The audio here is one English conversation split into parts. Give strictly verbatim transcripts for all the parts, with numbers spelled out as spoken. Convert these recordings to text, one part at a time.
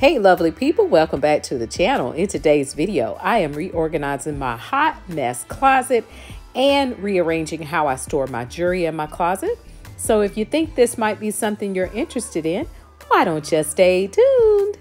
Hey lovely people, welcome back to the channel. In today's video, I am reorganizing my hot mess closet and rearranging how I store my jewelry in my closet. So if you think this might be something you're interested in, why don't you stay tuned?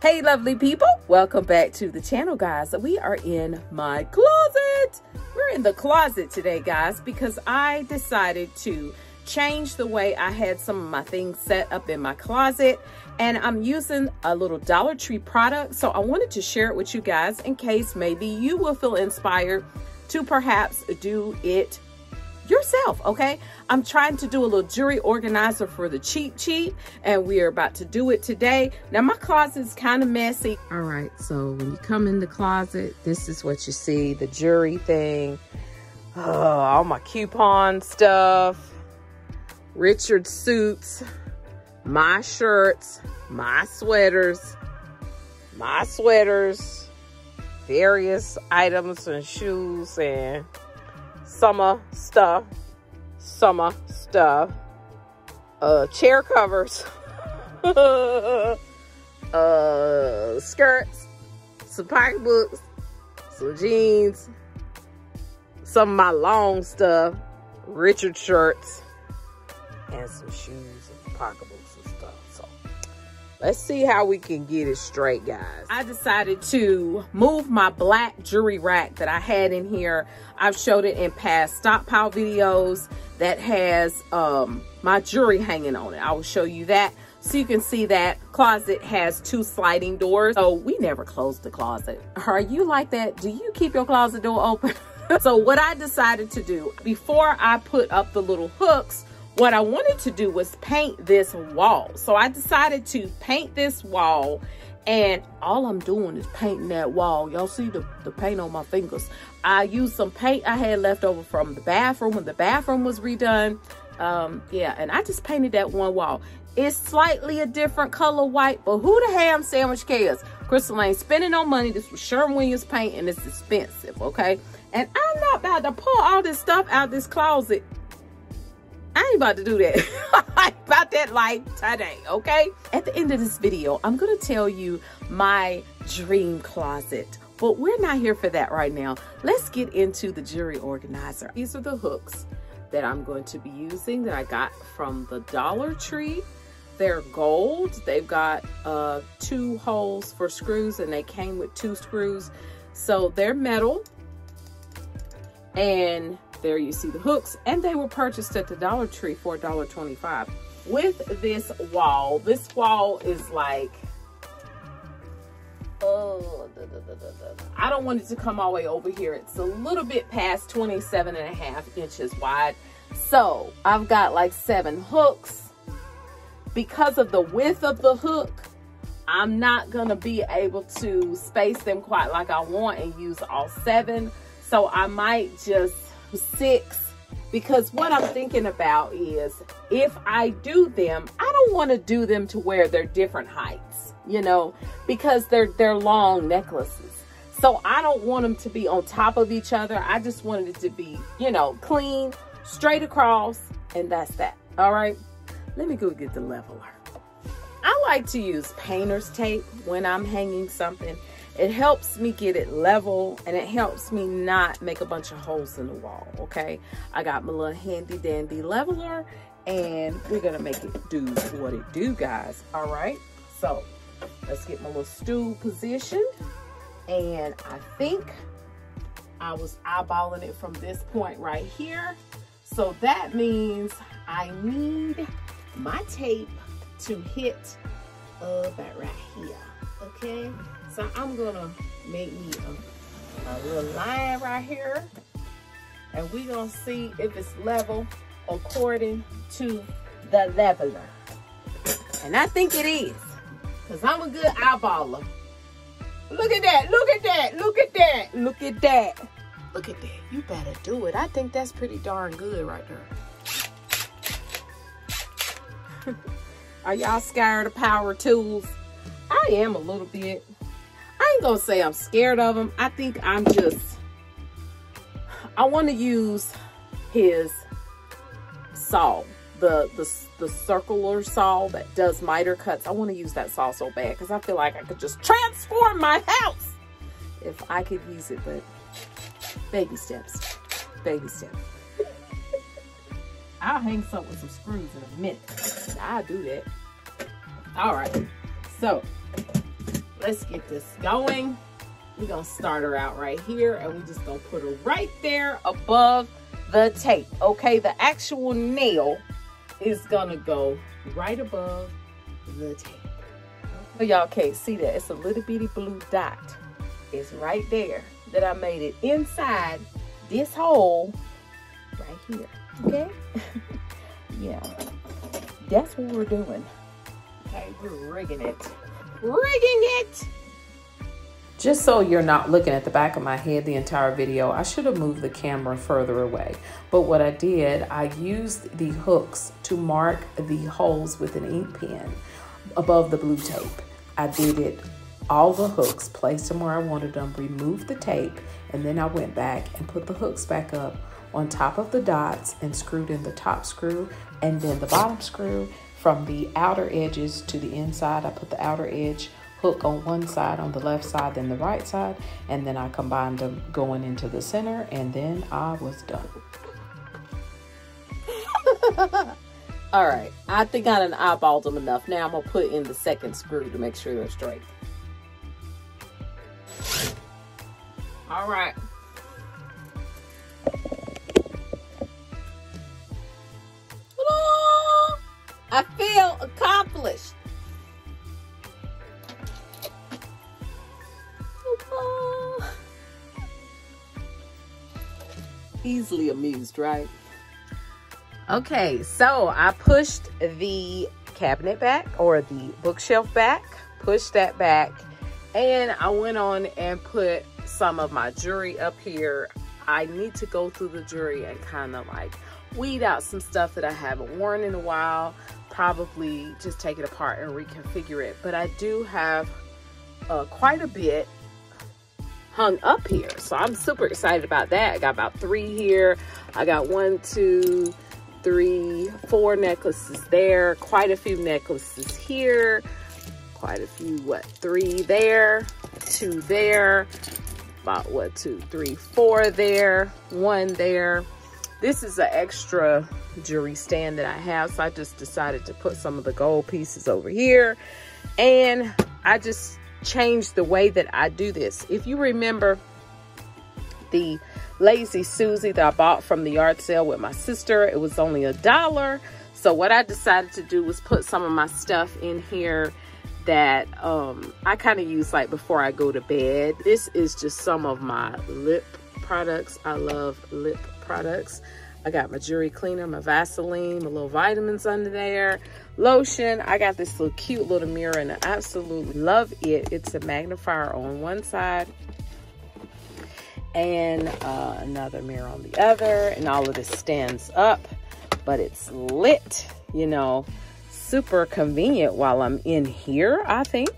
Hey lovely people, welcome back to the channel, guys. We are in my closet. We're in the closet today, guys, because I decided to change the way I had some of my things set up in my closet, and I'm using a little Dollar Tree product. So I wanted to share it with you guys in case maybe you will feel inspired to perhaps do it yourself. Okay, I'm trying to do a little jewelry organizer for the cheap cheap, and we are about to do it today. Now my closet's kind of messy. All right, so when you come in the closet, this is what you see: the jewelry thing, oh, all my coupon stuff, Richard suits, my shirts, my sweaters, my sweaters, various items and shoes and summer stuff, summer stuff, uh, chair covers, uh, skirts, some pocketbooks, some jeans, some of my long stuff, Richard shirts, and some shoes and pocketbooks and stuff. So let's see how we can get it straight, guys. I decided to move my black jewelry rack that I had in here. I've showed it in past stockpile videos that has um, my jewelry hanging on it. I will show you that. So you can see that closet has two sliding doors. So we never close the closet. Are you like that? Do you keep your closet door open? So what I decided to do, before I put up the little hooks, what I wanted to do was paint this wall. So I decided to paint this wall, and all I'm doing is painting that wall. Y'all see the, the paint on my fingers. I used some paint I had left over from the bathroom when the bathroom was redone. Um, yeah, and I just painted that one wall. It's slightly a different color white, but who the ham sandwich cares? Crystal ain't spending no money. This was Sherwin Williams paint, and it's expensive, okay? And I'm not about to pull all this stuff out of this closet. I ain't about to do that. I ain't about that life today, okay? At the end of this video, I'm gonna tell you my dream closet, but we're not here for that right now. Let's get into the jewelry organizer. These are the hooks that I'm going to be using that I got from the Dollar Tree. They're gold. They've got uh, two holes for screws, and they came with two screws. So they're metal, and there you see the hooks, and they were purchased at the Dollar Tree for a dollar twenty-five. With this wall, this wall is like, oh, da, da, da, da, da. I don't want it to come all the way over here. It's a little bit past twenty-seven and a half inches wide. So I've got like seven hooks. Because of the width of the hook, I'm not gonna be able to space them quite like I want and use all seven. So I might just six, because what I'm thinking about is if I do them, I don't want to do them to where they're different heights, you know, because they're they're long necklaces. So I don't want them to be on top of each other. I just wanted it to be, you know, clean, straight across, and that's that. All right, let me go get the leveler. I like to use painter's tape when I'm hanging something. It helps me get it level, and it helps me not make a bunch of holes in the wall, okay? I got my little handy dandy leveler, and we're gonna make it do what it do, guys, all right? So let's get my little stool positioned, and I think I was eyeballing it from this point right here. So that means I need my tape to hit about right here, okay? So I'm gonna make me a, a little line right here, and we're gonna see if it's level according to the leveler. And I think it is, because I'm a good eyeballer. Look at that, look at that, look at that, look at that, look at that. You better do it. I think that's pretty darn good right there. Are y'all scared of power tools? I am a little bit. I ain't gonna say I'm scared of them. I think I'm just I want to use his saw, the, the, the circular saw that does miter cuts. I want to use that saw so bad because I feel like I could just transform my house if I could use it, but baby steps, baby steps. I'll hang some with some screws in a minute. I'll do that. All right, so let's get this going. We're gonna start her out right here and we're just gonna put her right there above the tape. Okay, the actual nail is gonna go right above the tape. So y'all can't see that. It's a little bitty blue dot. It's right there that I made it inside this hole right here. Okay. Yeah, that's what we're doing. Okay, we're rigging it, rigging it. Just so you're not looking at the back of my head the entire video, I should have moved the camera further away. But what I did, I used the hooks to mark the holes with an ink pen above the blue tape. I did it, all the hooks, placed them where I wanted them, removed the tape, and then I went back and put the hooks back up on top of the dots and screwed in the top screw and then the bottom screw from the outer edges to the inside. I put the outer edge hook on one side, on the left side, then the right side, and then I combined them going into the center, and then I was done. All right, I think I done eyeballed them enough. Now I'm gonna put in the second screw to make sure they're straight. All right. I feel accomplished. Easily amused, right? Okay, so I pushed the cabinet back, or the bookshelf back, pushed that back, and I went on and put some of my jewelry up here. I need to go through the jewelry and kind of like weed out some stuff that I haven't worn in a while, probably just take it apart and reconfigure it. But I do have uh, quite a bit hung up here, so I'm super excited about that. I got about three here. I got one, two, three, four necklaces there, quite a few necklaces here, quite a few, what, three there, two there, about what, two, three, four there, one there. This is an extra jewelry stand that I have, so I just decided to put some of the gold pieces over here. And I just changed the way that I do this. If you remember the Lazy Susie that I bought from the yard sale with my sister, it was only a dollar. So what I decided to do was put some of my stuff in here that um, I kind of use like before I go to bed. This is just some of my lip products. I love lip products. products. I got my jewelry cleaner, my Vaseline, my little vitamins under there, lotion. I got this little cute little mirror and I absolutely love it. It's a magnifier on one side and uh, another mirror on the other, and all of this stands up, but it's lit, you know, super convenient while I'm in here, I think.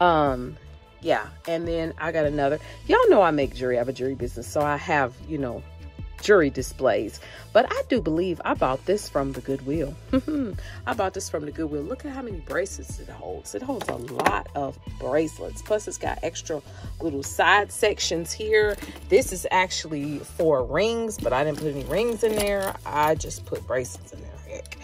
Um, yeah, and then I got another, y'all know I make jewelry, I have a jewelry business, so I have, you know, jewelry displays. But I do believe I bought this from the Goodwill. I bought this from the Goodwill. Look at how many bracelets it holds. It holds a lot of bracelets. Plus it's got extra little side sections here. This is actually for rings, but I didn't put any rings in there. I just put bracelets in there. Heck.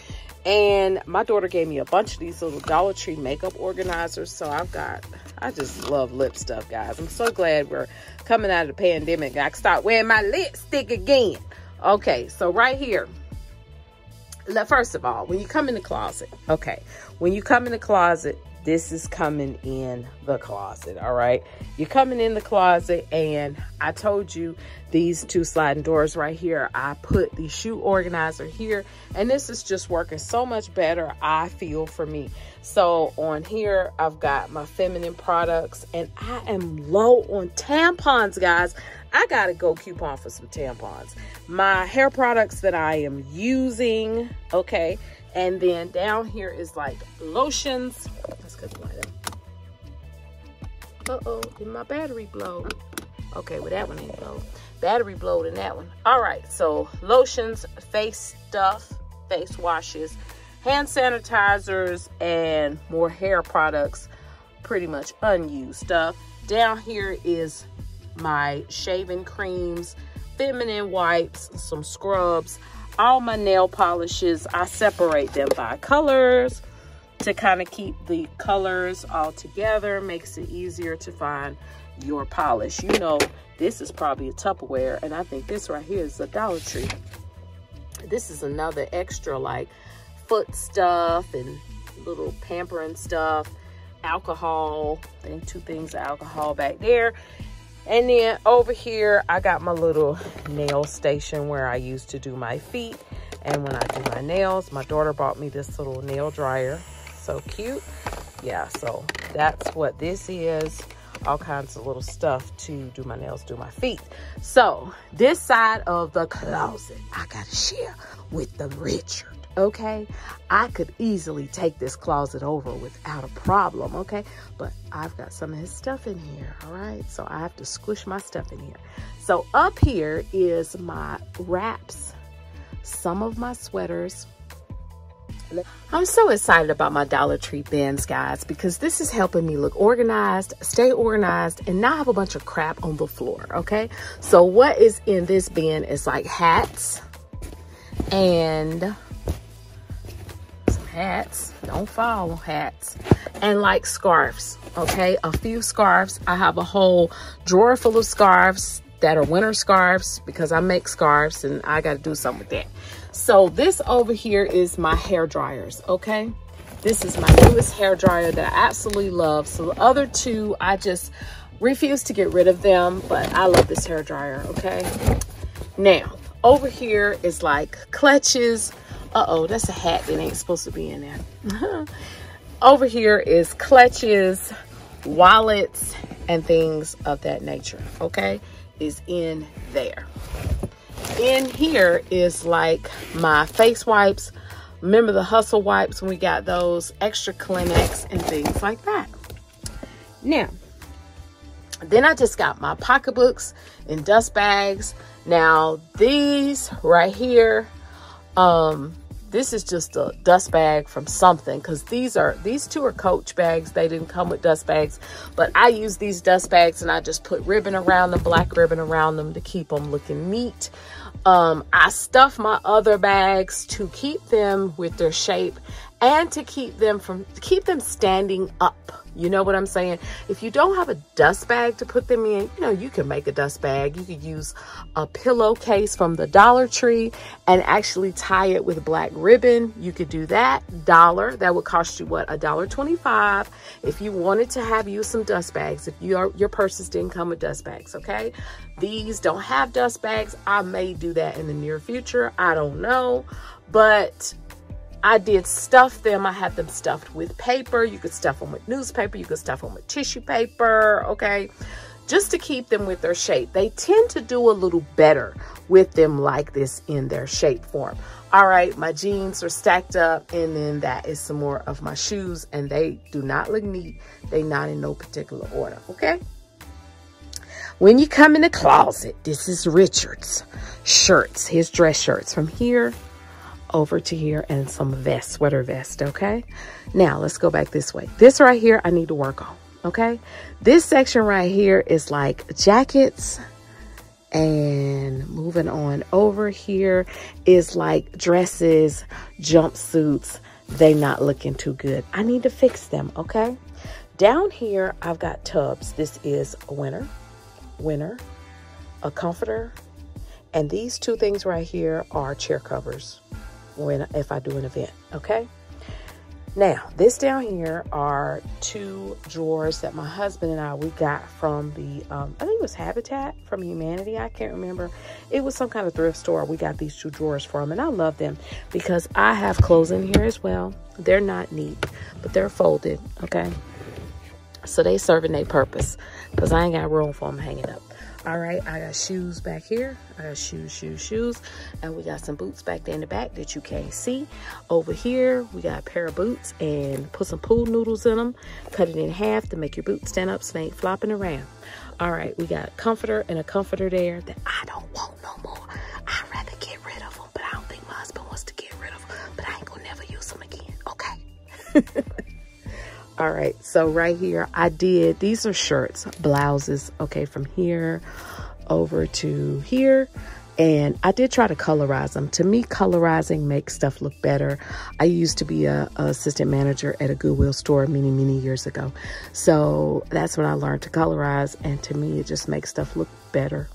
And my daughter gave me a bunch of these little Dollar Tree makeup organizers. So I've got, I just love lip stuff, guys. I'm so glad we're coming out of the pandemic. I can start wearing my lipstick again. Okay, so right here. First of all, when you come in the closet, okay. When you come in the closet, this is coming in the closet, all right? You're coming in the closet, and I told you these two sliding doors right here, I put the shoe organizer here, and this is just working so much better, I feel, for me. So on here, I've got my feminine products, and I am low on tampons, guys. I gotta go coupon for some tampons. My hair products that I am using, okay? And then down here is like lotions. Let's cut the light up. Uh-oh, did my battery blow? Okay, well, that one ain't blowed. Battery blowed in that one. All right, so lotions, face stuff, face washes, hand sanitizers, and more hair products, pretty much unused stuff. Down here is my shaving creams, feminine wipes, some scrubs, all my nail polishes. I separate them by colors to kind of keep the colors all together. Makes it easier to find your polish. You know, this is probably a Tupperware, and I think this right here is a Dollar Tree. This is another extra, like foot stuff and little pampering stuff, alcohol. I think two things of alcohol back there. And then over here, I got my little nail station where I used to do my feet. And when I do my nails, my daughter bought me this little nail dryer. So cute. Yeah, so that's what this is. All kinds of little stuff to do my nails, do my feet. So this side of the closet, I gotta share with the Richard, okay? I could easily take this closet over without a problem, okay? But I've got some of his stuff in here, all right? So I have to squish my stuff in here. So up here is my wraps, some of my sweaters. I'm so excited about my Dollar Tree bins, guys, because this is helping me look organized, stay organized, and not have a bunch of crap on the floor, okay? So what is in this bin is like hats and some hats, don't fall, hats, and like scarves, okay? A few scarves. I have a whole drawer full of scarves that are winter scarves because I make scarves and I got to do something with that. So this over here is my hair dryers, okay? This is my newest hair dryer that I absolutely love. So the other two, I just refuse to get rid of them, but I love this hair dryer, okay? Now, over here is like clutches. Uh-oh, that's a hat that ain't supposed to be in there. Over here is clutches, wallets, and things of that nature, okay? Is in there. In here is like my face wipes. Remember the hustle wipes when we got those extra Kleenex and things like that. Now, then I just got my pocketbooks and dust bags. Now these right here, um, this is just a dust bag from something, because these are these two are Coach bags. They didn't come with dust bags, but I use these dust bags and I just put ribbon around them, black ribbon around them to keep them looking neat. Um, I stuff my other bags to keep them with their shape and to keep them from keep them standing up. You know what I'm saying? If you don't have a dust bag to put them in, you know, you can make a dust bag. You could use a pillowcase from the Dollar Tree and actually tie it with black ribbon. You could do that. Dollar. That would cost you, what, a dollar twenty-five if you wanted to have you some dust bags. If your your purses didn't come with dust bags, okay? These don't have dust bags. I may do that in the near future. I don't know. But I did stuff them. I had them stuffed with paper. You could stuff them with newspaper. You could stuff them with tissue paper, okay? Just to keep them with their shape. They tend to do a little better with them like this in their shape form. All right, my jeans are stacked up, and then that is some more of my shoes, and they do not look neat. They not in no particular order, okay? When you come in the closet, this is Richard's shirts, his dress shirts from here over to here, and some vest, sweater vest, okay? Now let's go back this way. This right here I need to work on, okay? This section right here is like jackets, and moving on over here is like dresses, jumpsuits. They not looking too good. I need to fix them, okay? Down here I've got tubs. This is a winter, winter, a comforter, and these two things right here are chair covers when if I do an event, okay? Now this down here are two drawers that my husband and I we got from the um I think it was Habitat for Humanity. I can't remember. It was some kind of thrift store. We got these two drawers from, and I love them because I have clothes in here as well. They're not neat, but they're folded, okay? So they serving their purpose, because I ain't got room for them hanging up. All right, I got shoes back here. I got shoes, shoes, shoes. And we got some boots back there in the back that you can't see. Over here, we got a pair of boots, and put some pool noodles in them. Cut it in half to make your boots stand up so they ain't flopping around. All right, we got a comforter and a comforter there that I don't want no more. I'd rather get rid of them, but I don't think my husband wants to get rid of them. But I ain't gonna never use them again, okay? All right, so right here, I did, these are shirts, blouses, okay, from here over to here. And I did try to colorize them. To me, colorizing makes stuff look better. I used to be a, a assistant manager at a Goodwill store many, many years ago. So that's when I learned to colorize. And to me, it just makes stuff look better,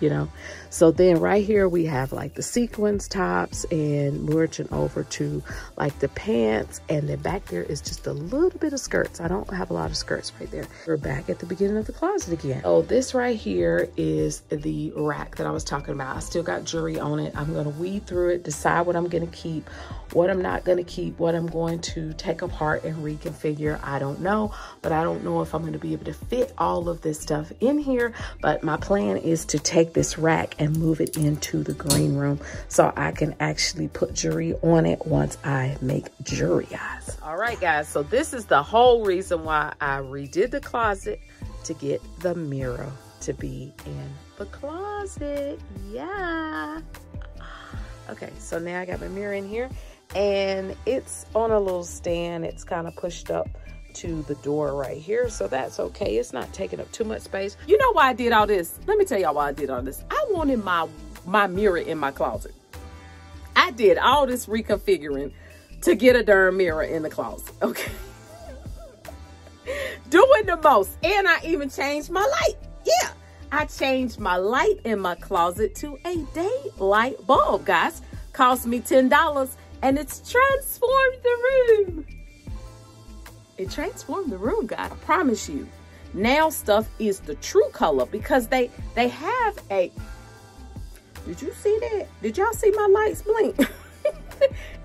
you know? So then right here, we have like the sequins tops, and merging over to like the pants. And then back there is just a little bit of skirts. I don't have a lot of skirts right there. We're back at the beginning of the closet again. Oh, this right here is the rack that I was talking about. I still got jewelry on it. I'm gonna weed through it, decide what I'm gonna keep, what I'm not gonna keep, what I'm going to take apart and reconfigure. I don't know, but I don't know if I'm gonna be able to fit all of this stuff in here. But my plan is to take this rack and move it into the green room so I can actually put jewelry on it once I make jewelry eyes. All right, guys, so this is the whole reason why I redid the closet, to get the mirror to be in the closet. Yeah. Okay, so now I got my mirror in here, and it's on a little stand. It's kind of pushed up to the door right here, so that's okay. It's not taking up too much space. You know why I did all this? Let me tell y'all why I did all this. I wanted my my mirror in my closet. I did all this reconfiguring to get a darn mirror in the closet, okay? Doing the most. And I even changed my light. Yeah, I changed my light in my closet to a daylight bulb, guys. Cost me ten dollars, and it's transformed the room. It transformed the room, guys. I promise you. Now stuff is the true color, because they they have a... Did you see that? Did y'all see my lights blink?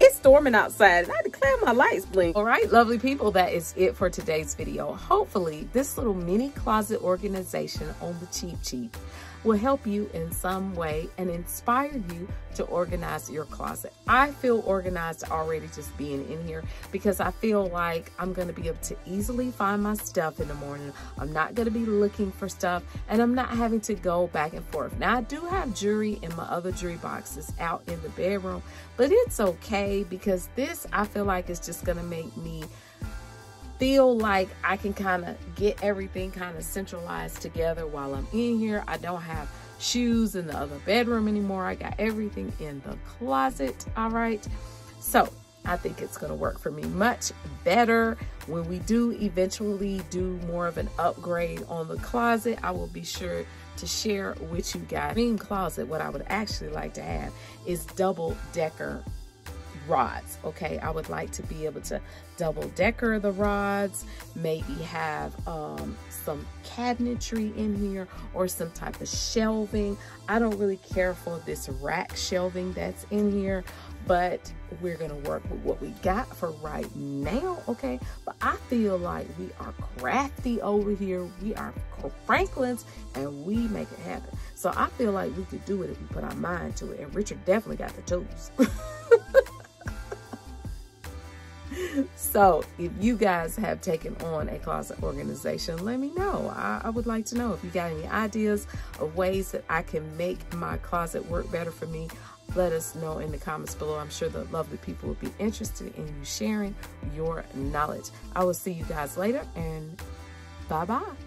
It's storming outside, and I declare my lights blink. All right, lovely people, that is it for today's video. Hopefully, this little mini closet organization on the cheap cheap will help you in some way and inspire you to organize your closet. I feel organized already just being in here, because I feel like I'm gonna be able to easily find my stuff in the morning. I'm not gonna be looking for stuff, and I'm not having to go back and forth. Now I do have jewelry in my other jewelry boxes out in the bedroom, but it's okay, because this, I feel like, is just gonna make me feel like I can kind of get everything kind of centralized together while I'm in here. I don't have shoes in the other bedroom anymore. I got everything in the closet. All right, so I think it's going to work for me much better. When we do eventually do more of an upgrade on the closet, I will be sure to share with you guys. Dream closet, what I would actually like to have is double decker rods. Okay, I would like to be able to double decker the rods, maybe have um, some cabinetry in here, or some type of shelving. I don't really care for this rack shelving that's in here, but we're gonna work with what we got for right now, okay? But I feel like we are crafty over here. We are Franklins, and we make it happen. So I feel like we could do it if we put our mind to it, and Richard definitely got the tools. So if you guys have taken on a closet organization, let me know. I, I would like to know if you got any ideas of ways that I can make my closet work better for me. Let us know in the comments below. I'm sure the lovely people will be interested in you sharing your knowledge. I will see you guys later, and bye-bye.